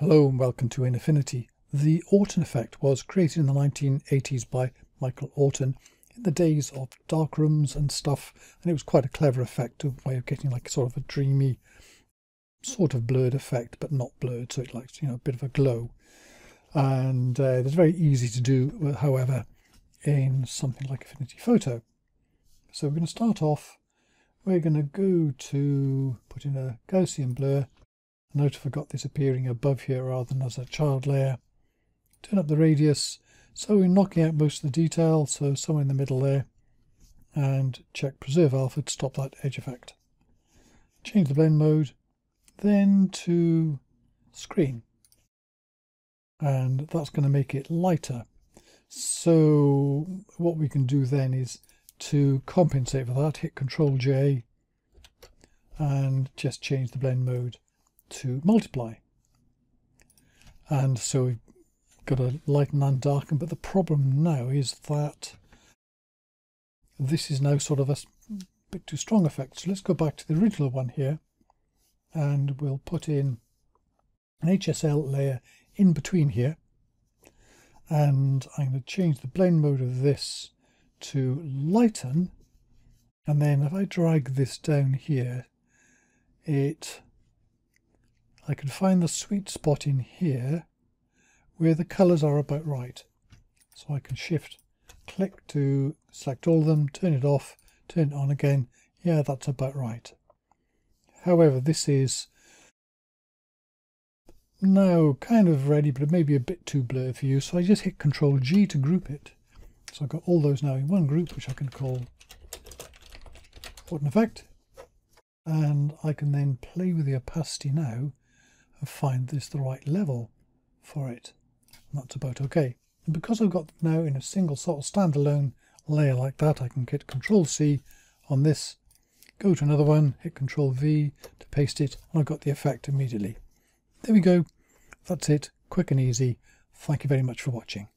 Hello and welcome to Affinity. The Orton effect was created in the 1980s by Michael Orton in the days of dark rooms and stuff, and it was quite a clever effect, a way of getting like sort of a dreamy, sort of blurred effect, but not blurred, so it likes, you know, a bit of a glow. And it's very easy to do, however, in something like Affinity Photo. So we're going to start off, we're going to go to put in a Gaussian blur. Note I forgot this appearing above here rather than as a child layer. Turn up the radius, so we're knocking out most of the detail, so somewhere in the middle there, and check Preserve Alpha to stop that edge effect. Change the blend mode, then to Screen, and that's going to make it lighter. So what we can do then is to compensate for that, hit Ctrl J and just change the blend mode to multiply, and so we've got to lighten and darken. But the problem now is that this is now sort of a bit too strong effect, so let's go back to the original one here, and we'll put in an HSL layer in between here, and I'm going to change the blend mode of this to lighten, and then if I drag this down here, I can find the sweet spot in here where the colours are about right. So I can shift click to select all of them, turn it off, turn it on again. Yeah, that's about right. However, this is now kind of ready, but it may be a bit too blurred for you. So I just hit Ctrl G to group it. So I've got all those now in one group, which I can call Orton Effect. And I can then play with the opacity now and find this the right level for it, and that's about okay. And because I've got now in a single sort of standalone layer like that, I can hit Ctrl C on this, go to another one, hit Ctrl V to paste it, and I've got the effect immediately. There we go. That's it. Quick and easy. Thank you very much for watching.